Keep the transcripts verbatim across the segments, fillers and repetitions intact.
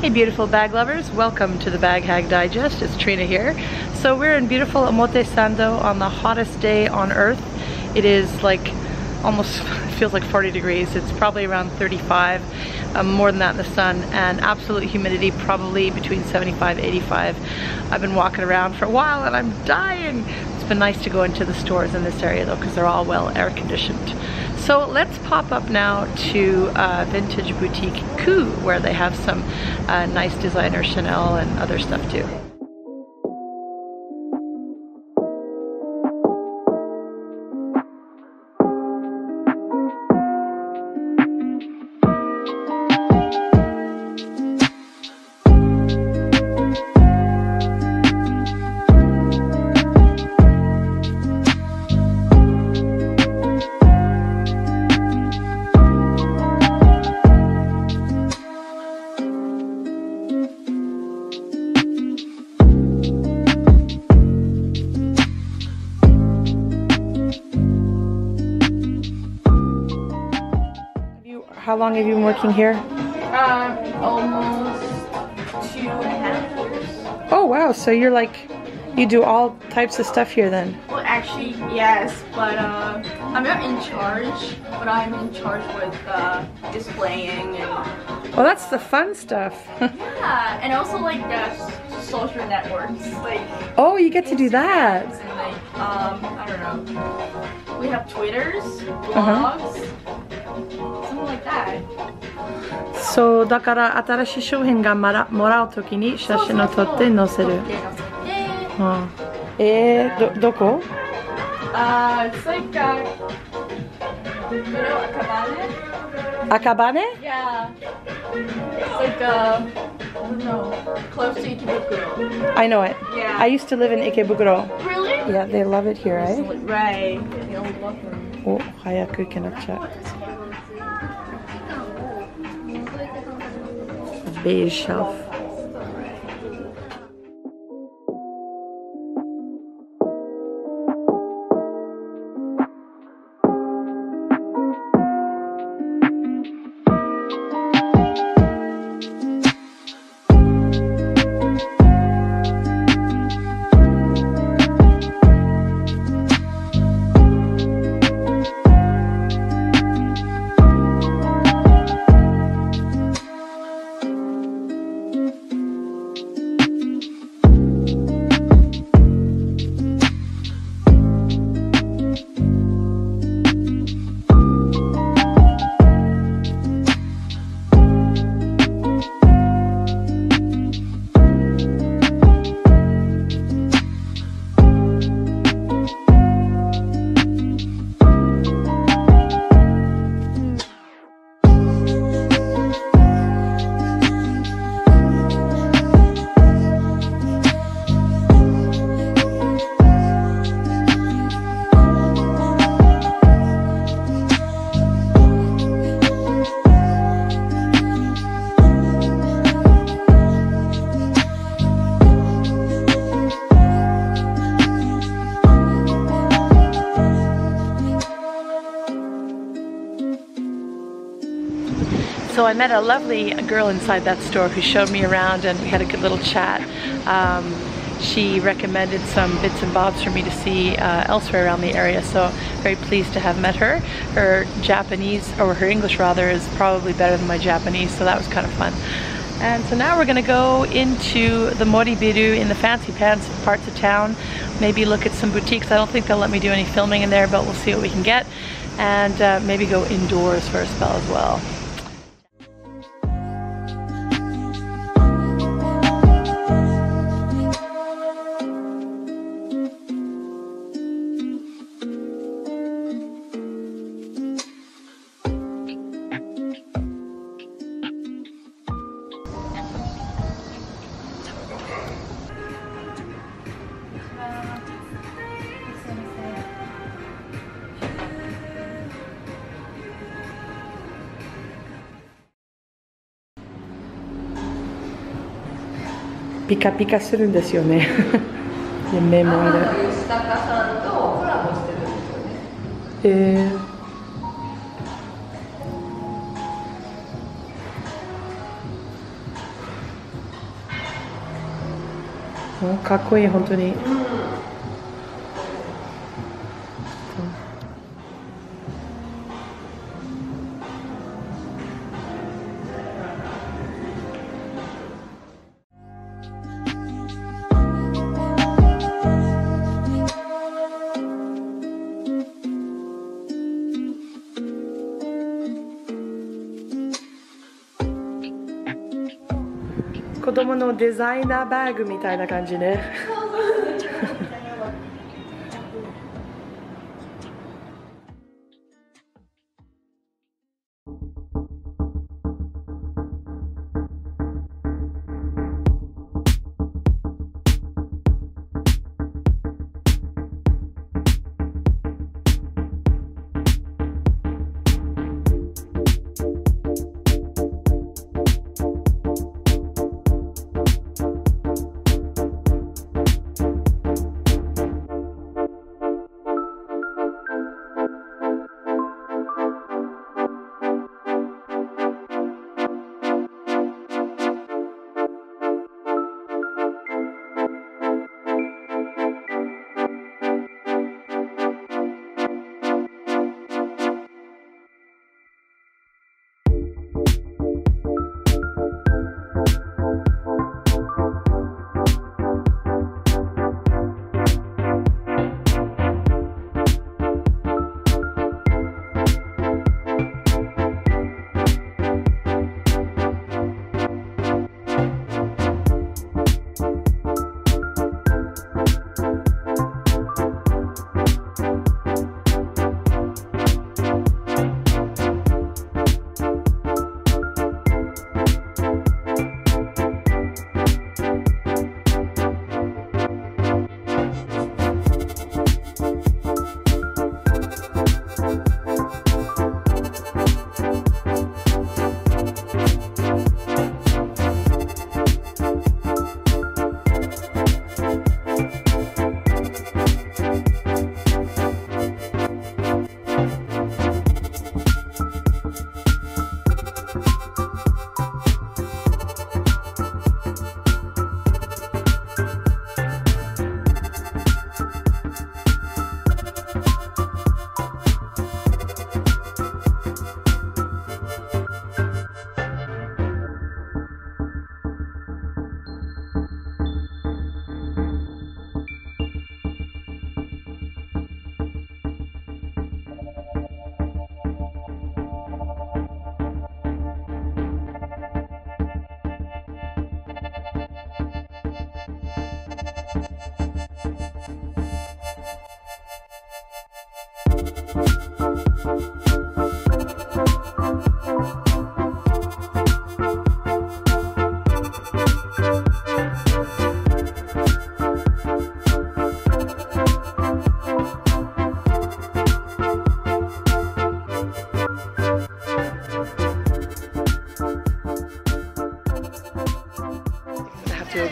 Hey beautiful bag lovers, welcome to the Bag Hag Digest. It's Trina here. So we're in beautiful Omotesando on the hottest day on earth. It is like almost feels like forty degrees. It's probably around thirty-five, um, more than that in the sun, and absolute humidity probably between seventy-five, eighty-five. I've been walking around for a while and I'm dying. It's been nice to go into the stores in this area though because they're all well air conditioned. So let's pop up now to uh, Vintage Boutique Qoo, where they have some uh, nice designer Chanel and other stuff too. How long have you been working here? Um, almost two and a half years. Oh wow, so you're like, you do all types of stuff here then? Well actually, yes, but uh, I'm not in charge, but I'm in charge with uh, displaying and... Well that's the fun stuff. Yeah, and also like the social networks. Like. Oh, you get to do that. And like, um, I don't know. We have Twitters, blogs. Uh-huh. Something like that. So, だから新しい商品がもらうときに写真を撮って載せる。え、どこ？あ、it's like Akabane. Akabane? Yeah. It's like a, I don't know, close to Ikebukuro. I know it. Yeah. I used to live in Ikebukuro. Really? Yeah, they love it here, right? Right. They all love them. Oh, hayaku kenakcha. Beige shelf. So I met a lovely girl inside that store who showed me around and we had a good little chat. Um, she recommended some bits and bobs for me to see uh, elsewhere around the area, so very pleased to have met her. Her Japanese, or her English rather, is probably better than my Japanese, so that was kind of fun. And so now we're going to go into the Moribiru in the fancy pants parts of town, maybe look at some boutiques. I don't think they'll let me do any filming in there, but we'll see what we can get. And uh, maybe go indoors for a spell as well. Pika pikaするんですよね。夢もある。えー。かっこいい本当に。子供のデザイナーバッグみたいな感じね。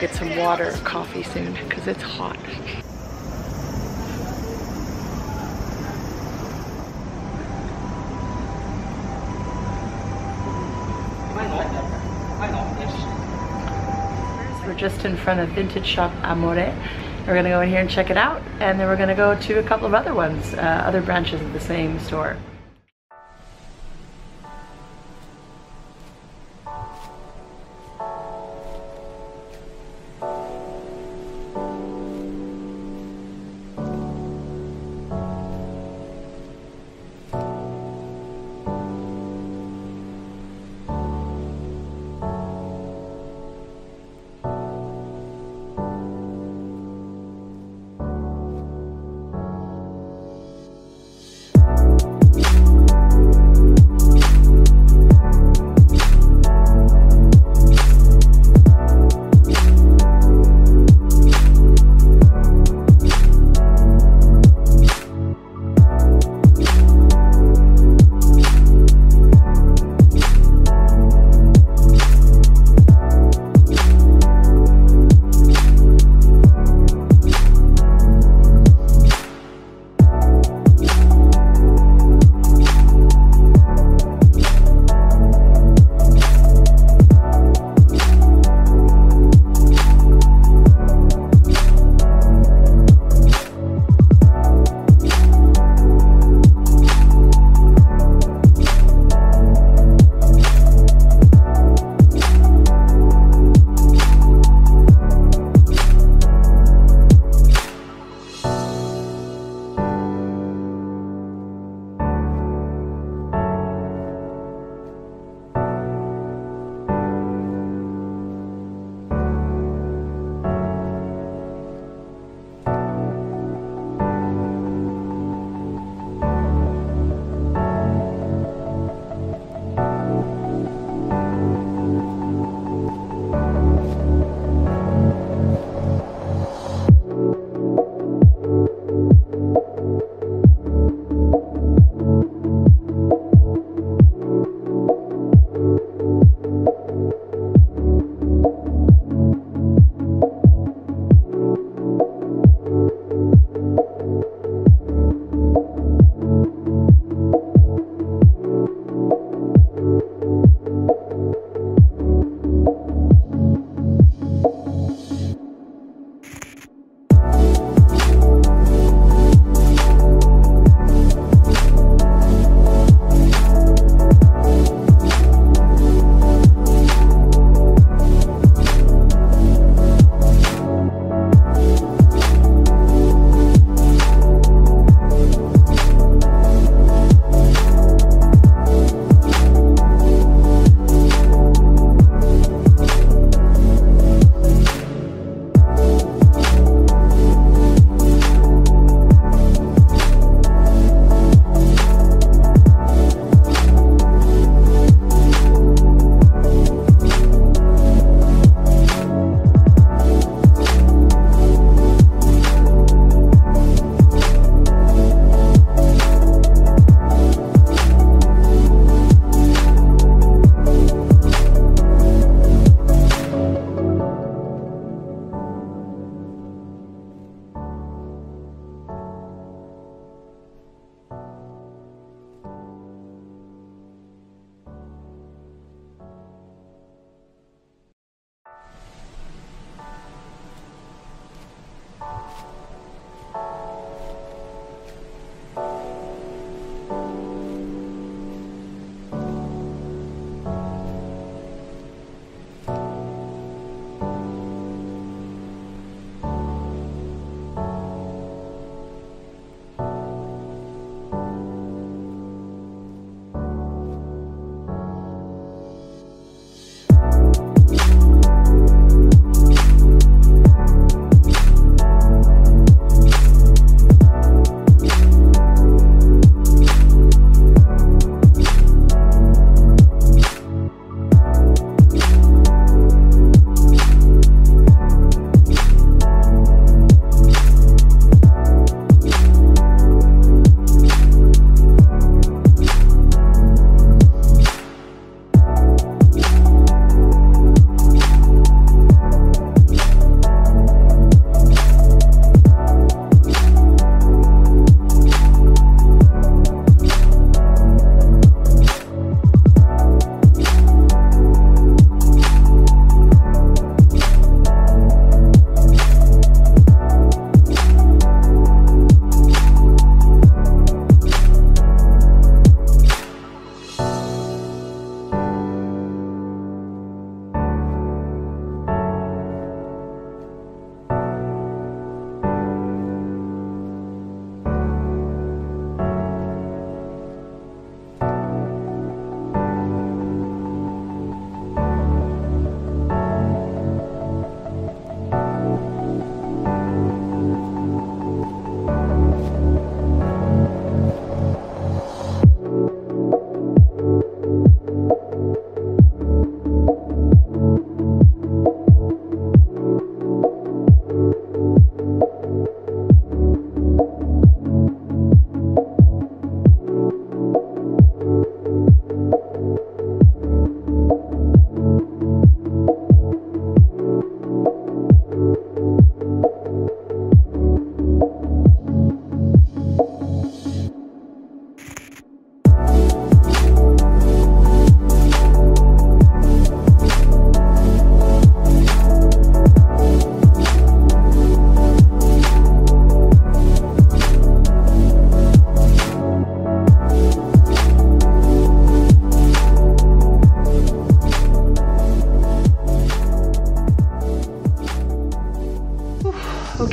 Get some water, coffee soon because it's hot. We're just in front of vintage shop Amore. We're gonna go in here and check it out, and then we're gonna go to a couple of other ones, uh, other branches of the same store.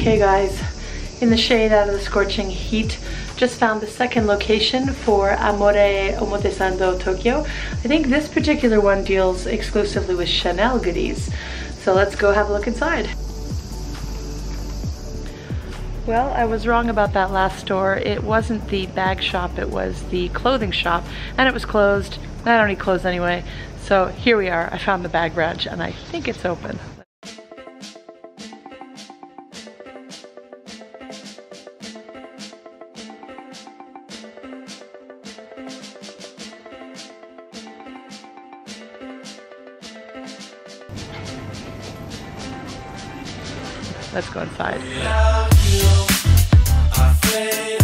Okay guys, in the shade out of the scorching heat, just found the second location for Amore Omotesando Tokyo. I think this particular one deals exclusively with Chanel goodies. So let's go have a look inside. Well, I was wrong about that last store. It wasn't the bag shop, it was the clothing shop, and it was closed. I don't need clothes anyway. So here we are, I found the bag branch and I think it's open. Let's go inside.